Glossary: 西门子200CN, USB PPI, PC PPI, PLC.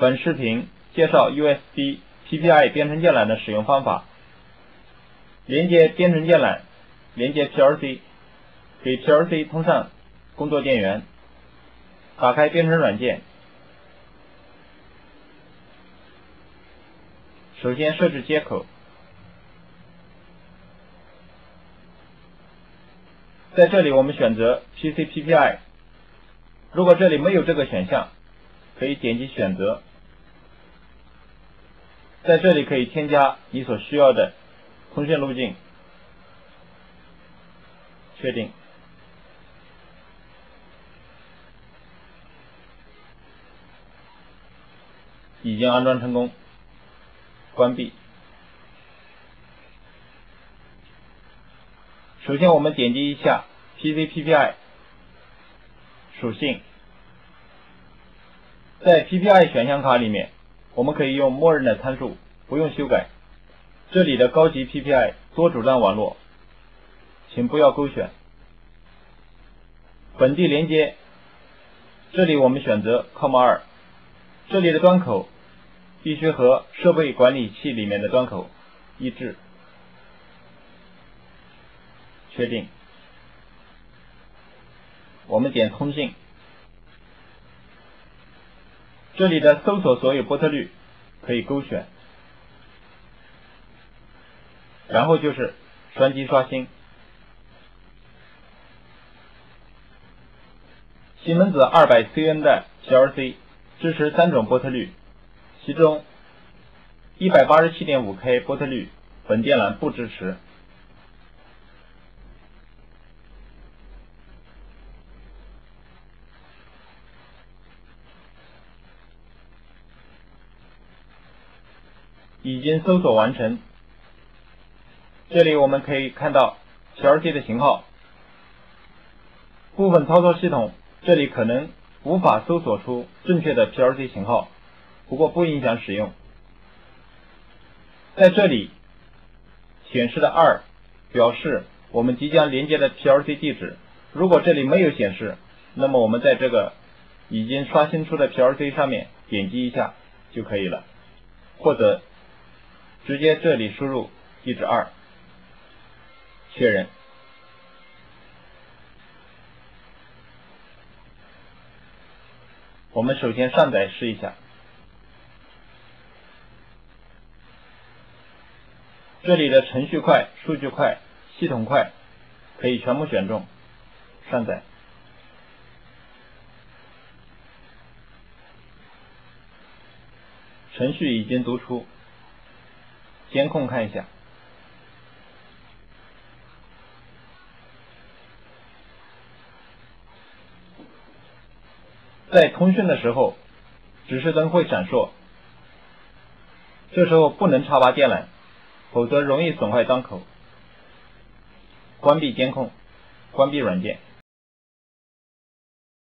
本视频介绍 USB PPI 编程电缆的使用方法。连接编程电缆，连接 PLC， 给 PLC 通上工作电源。打开编程软件，首先设置接口，在这里我们选择 PC PPI。如果这里没有这个选项，可以点击选择。 在这里可以添加你所需要的通讯路径，确定。已经安装成功，关闭。首先我们点击一下 PC PPI 属性，在 PPI 选项卡里面。 我们可以用默认的参数，不用修改。这里的高级 PPI 多主站网络，请不要勾选。本地连接，这里我们选择 (2)， 这里的端口必须和设备管理器里面的端口一致。确定。我们点通信。 这里的搜索所有波特率可以勾选，然后就是双击刷新。西门子200CN 的 PLC 支持3种波特率，其中 187.5K 波特率本电缆不支持。已经搜索完成。这里我们可以看到 PLC 的型号。部分操作系统这里可能无法搜索出正确的 PLC 型号，不过不影响使用。在这里显示的2表示我们即将连接的 PLC 地址。如果这里没有显示，那么我们在这个已经刷新出的 PLC 上面点击一下就可以了，或者 直接这里输入地址2，确认。我们首先上载试一下。这里的程序块、数据块、系统块可以全部选中，上载。程序已经读出。 监控看一下，在通讯的时候，指示灯会闪烁，这时候不能插拔电缆，否则容易损坏端口。关闭监控，关闭软件。